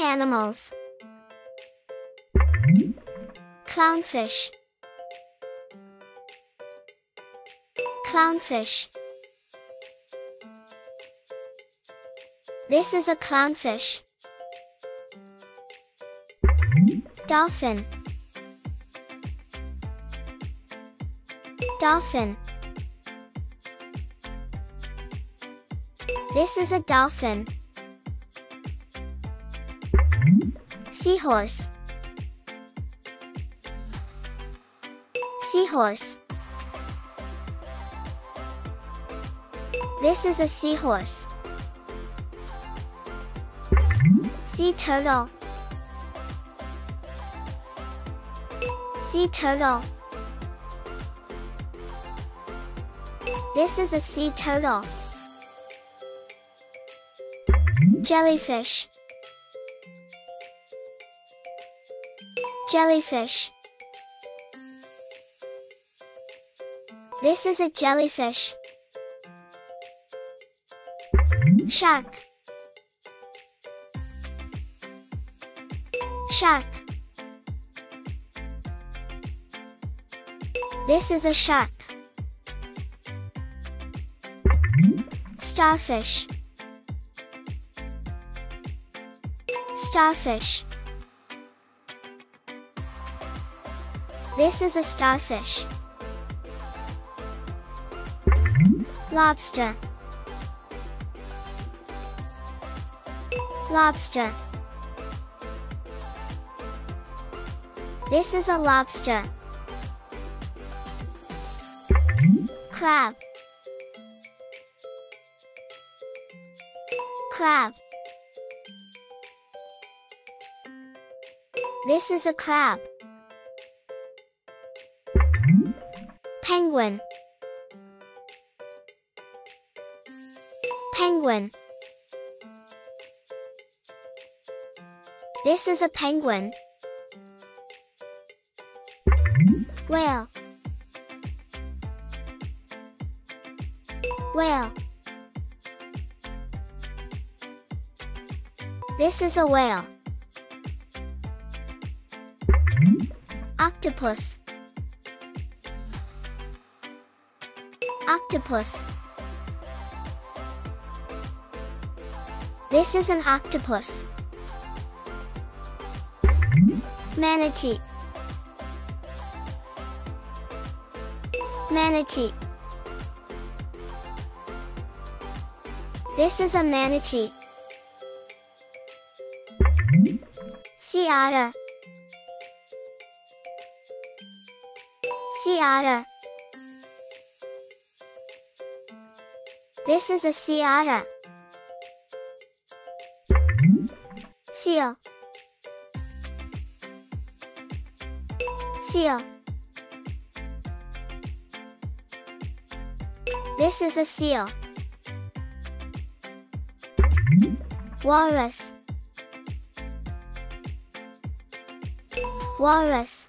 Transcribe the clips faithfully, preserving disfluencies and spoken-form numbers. animals. Clownfish. Clownfish. This is a clownfish. Dolphin. Dolphin. This is a dolphin. Seahorse. Seahorse. This is a seahorse. Sea turtle. Sea turtle. This is a sea turtle. Jellyfish. Jellyfish. This is a jellyfish. Shark. Shark. This is a shark. Starfish. Starfish. This is a starfish. Lobster. Lobster. This is a lobster. Crab. Crab. This is a crab. Penguin. Penguin. This is a penguin. Whale. Whale. This is a whale. Octopus. Octopus. This is an octopus. Manatee. Manatee. This is a manatee. Sea otter. Sea otter. This is a sea otter. Seal. Seal. This is a seal. Walrus. Walrus.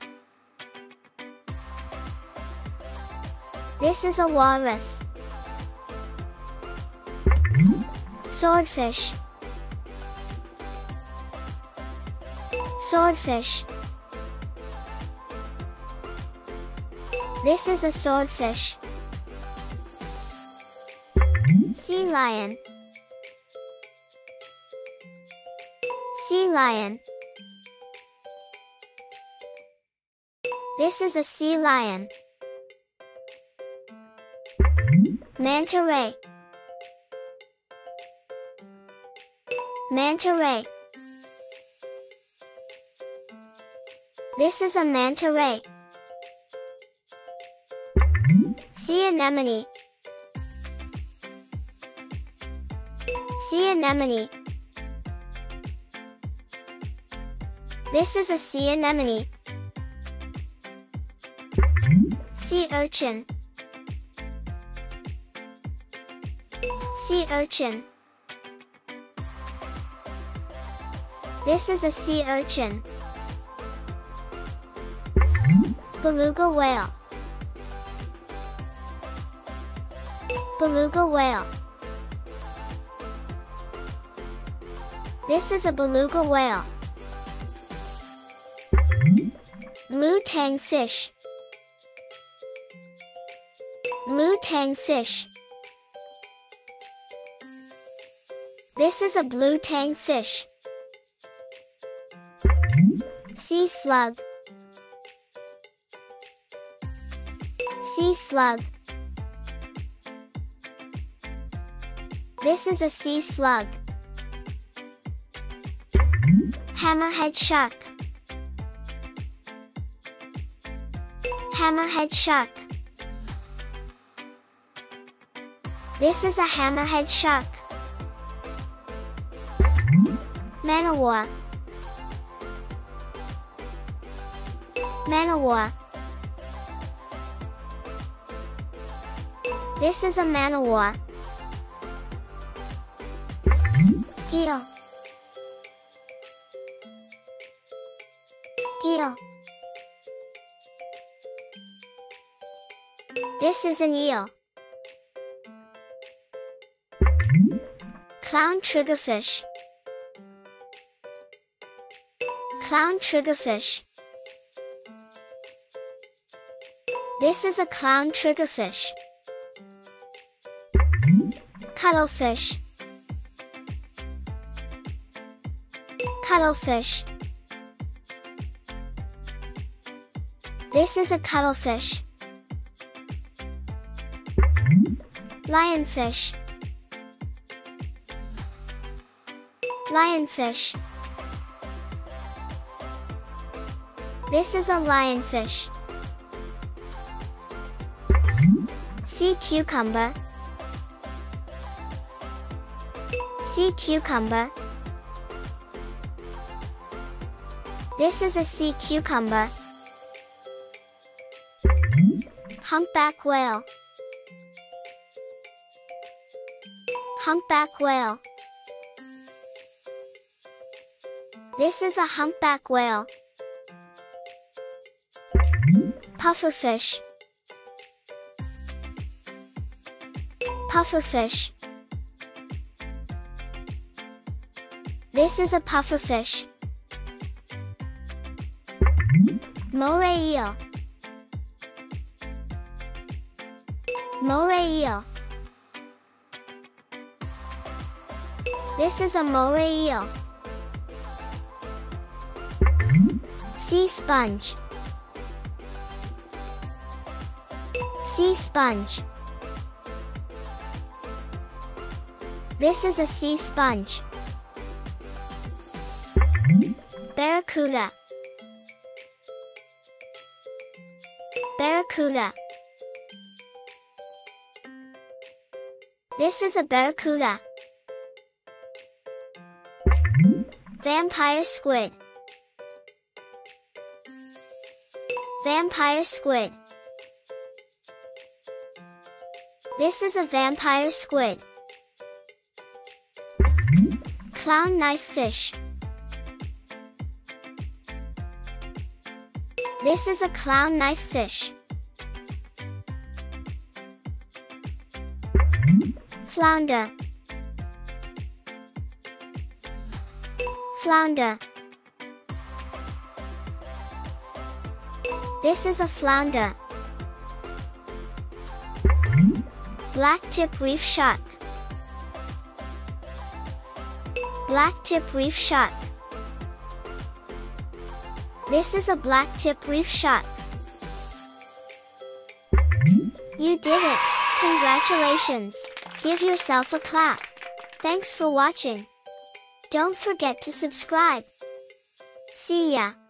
This is a walrus. Swordfish. Swordfish. This is a swordfish. Sea lion. Sea lion. This is a sea lion. Manta ray. Manta ray. This is a manta ray. Sea anemone. Sea anemone. This is a sea anemone. Sea urchin. Sea urchin. This is a sea urchin. Beluga whale. Beluga whale. This is a beluga whale. Blue-tang fish. Blue-tang fish. This is a blue-tang fish. Sea slug. Sea slug. This is a sea slug. Hammerhead shark. Hammerhead shark. This is a hammerhead shark. Man o' war. Man o' war. This is a man o' war. Eel. Eel. This is an eel. Clown triggerfish. Clown triggerfish. This is a clown triggerfish. Cuttlefish. Cuttlefish. This is a cuttlefish. Lionfish. Lionfish. This is a lionfish. Sea cucumber. Sea cucumber. This is a sea cucumber. Humpback whale. Humpback whale. This is a humpback whale. Pufferfish. Pufferfish. This is a pufferfish. Moray eel. Moray eel. This is a moray eel. Sea sponge. Sea sponge. This is a sea sponge. Barracuda. Barracuda. This is a barracuda. Vampire squid. Vampire squid. This is a vampire squid. Clown knife fish. This is a clown knife fish. Flounder. Flounder. This is a flounder. Blacktip reef shark. Blacktip reef shark. This is a blacktip reef shark. You did it! Congratulations! Give yourself a clap. Thanks for watching. Don't forget to subscribe. See ya!